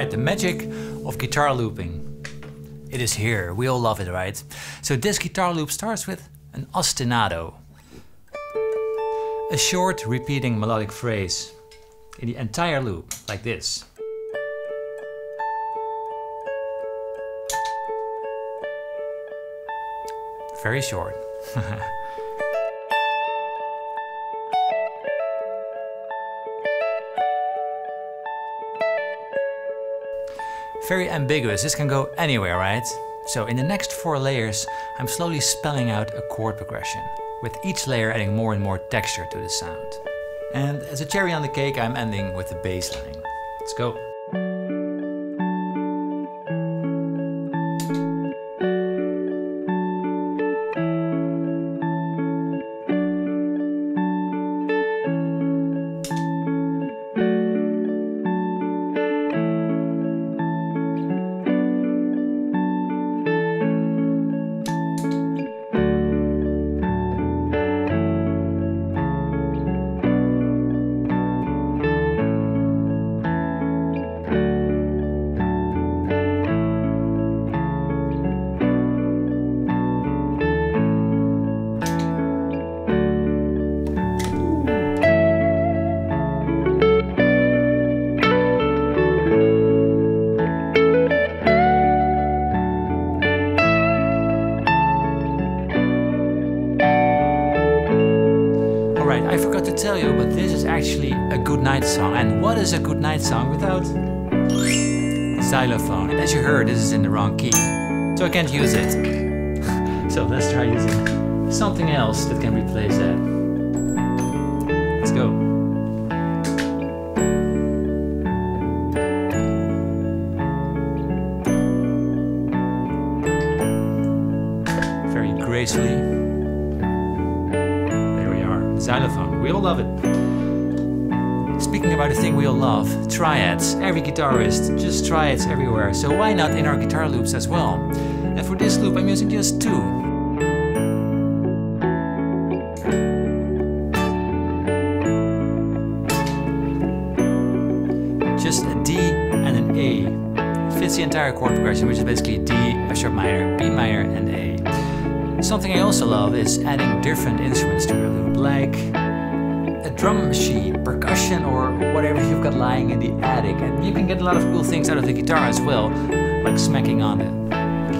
right? The magic of guitar looping. It is here, we all love it, right? So this guitar loop starts with an ostinato, a short repeating melodic phrase in the entire loop, like this. Very short. Very ambiguous, this can go anywhere, right? So in the next 4 layers, I'm slowly spelling out a chord progression, with each layer adding more and more texture to the sound. And as a cherry on the cake, I'm ending with the bass line. Let's go. I forgot to tell you, but this is actually a good night song. And what is a good night song without xylophone? And as you heard, this is in the wrong key, so I can't use it. So let's try using something else that can replace that. Let's go. Very gracefully. Xylophone, we all love it. Speaking about a thing we all love, triads. Every guitarist, just triads everywhere. So why not in our guitar loops as well? And for this loop I'm using just 2. Just a D and an A. It fits the entire chord progression, which is basically D, F sharp minor, B minor and A. Something I also love is adding different instruments to your loop, like a drum machine, percussion, or whatever you've got lying in the attic. And you can get a lot of cool things out of the guitar as well, like smacking on the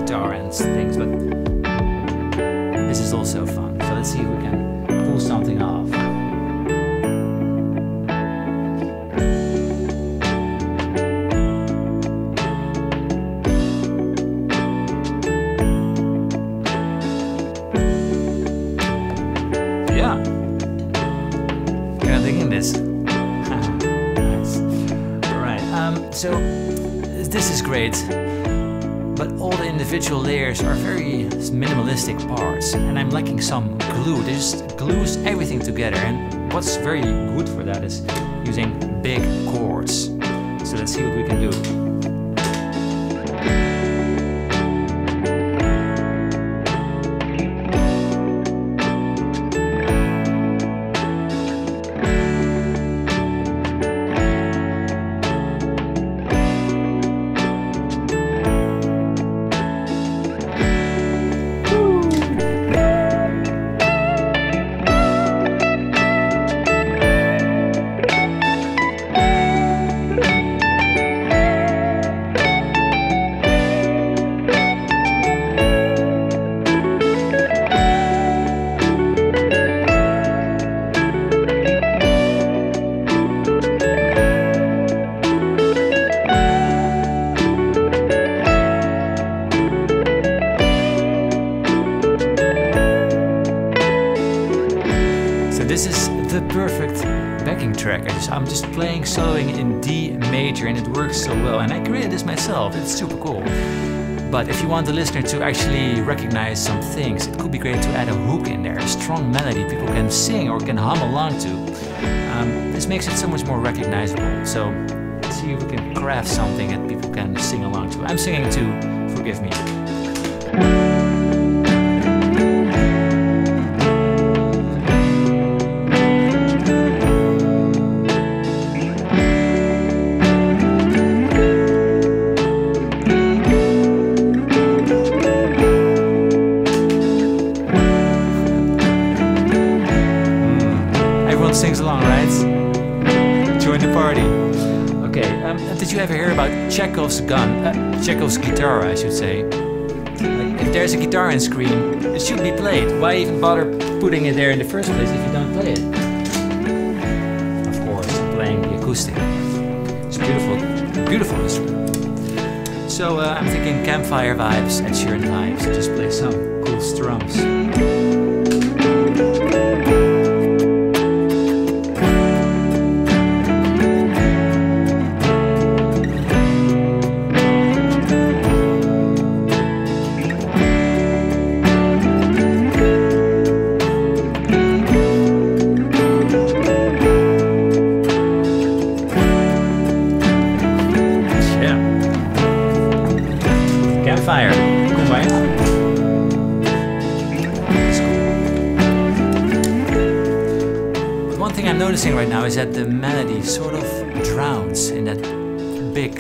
guitar and things, but this is also fun. So let's see if we can pull something off. So this is great, but all the individual layers are very minimalistic parts, and I'm lacking some glue. This just glues everything together, and what's very good for that is using big chords. So let's see what we can do. This is the perfect backing track. I'm just playing soloing in D major and it works so well, and I created this myself, it's super cool. But if you want the listener to actually recognize some things, it could be great to add a hook in there, a strong melody people can sing or can hum along to. This makes it so much more recognizable, so let's see if we can craft something that people can sing along to. I'm singing to Forgive Me. everyone sings along, right? Join the party. Okay, did you ever hear about Chekhov's gun? Chekhov's guitar, I should say. If there's a guitar in Scream, it should be played. Why even bother putting it there in the first place if you don't play it? Of course, playing the acoustic. It's beautiful, beautiful instrument. So I'm thinking campfire vibes and Sheeran vibes. Just play some cool strums. Fire. Cool, right? Cool. But one thing I'm noticing right now is that the melody sort of drowns in that big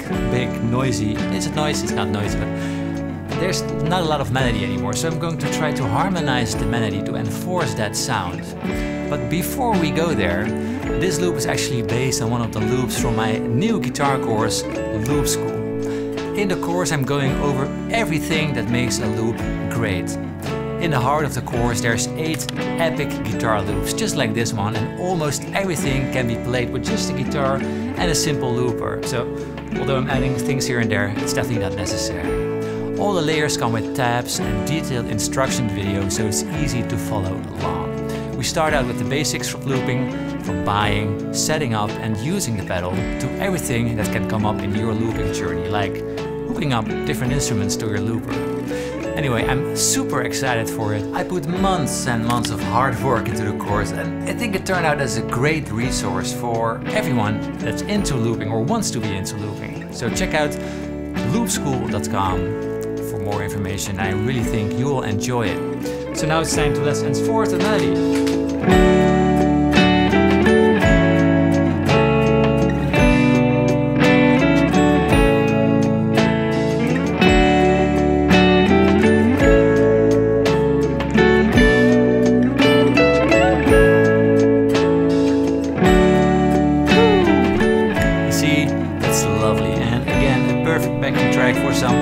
noisy. Is it noise? It's not noise, but there's not a lot of melody anymore. So I'm going to try to harmonize the melody to enforce that sound. But before we go there, this loop is actually based on one of the loops from my new guitar course, Loop School. In the course, I'm going over everything that makes a loop great. In the heart of the course, there's 8 epic guitar loops, just like this one, and almost everything can be played with just a guitar and a simple looper. So, although I'm adding things here and there, it's definitely not necessary. All the layers come with tabs and detailed instruction videos, so it's easy to follow along. We start out with the basics of looping, from buying, setting up, and using the pedal, to everything that can come up in your looping journey, like hooking up different instruments to your looper. Anyway, I'm super excited for it. I put months and months of hard work into the course, and I think it turned out as a great resource for everyone that's into looping or wants to be into looping. So check out loopschool.com for more information. I really think you will enjoy it. So now it's time to let's enforce the melody. Perfect backing track for some.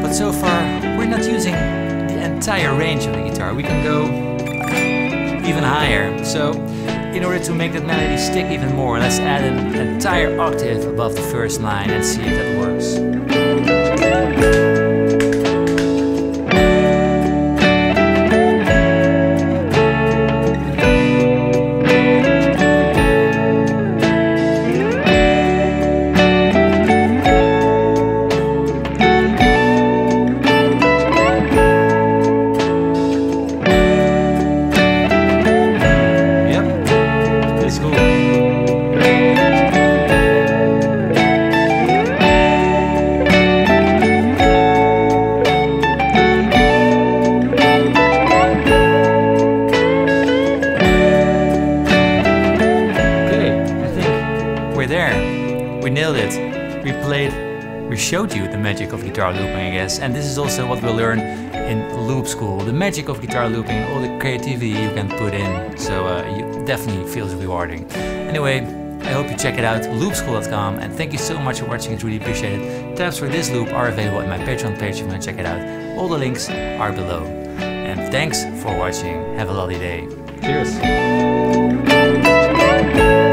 But so far, we're not using the entire range of the guitar. We can go even higher. So, in order to make that melody stick even more, let's add an entire octave above the first line and see if that works. We nailed it. We showed you the magic of guitar looping, I guess, and this is also what we'll learn in Loop School. The magic of guitar looping, all the creativity you can put in, so it definitely feels rewarding. Anyway, I hope you check it out, loopschool.com, and thank you so much for watching, it's really appreciated. Tabs for this loop are available at my Patreon page if you want to check it out. All the links are below. And thanks for watching, have a lovely day. Cheers.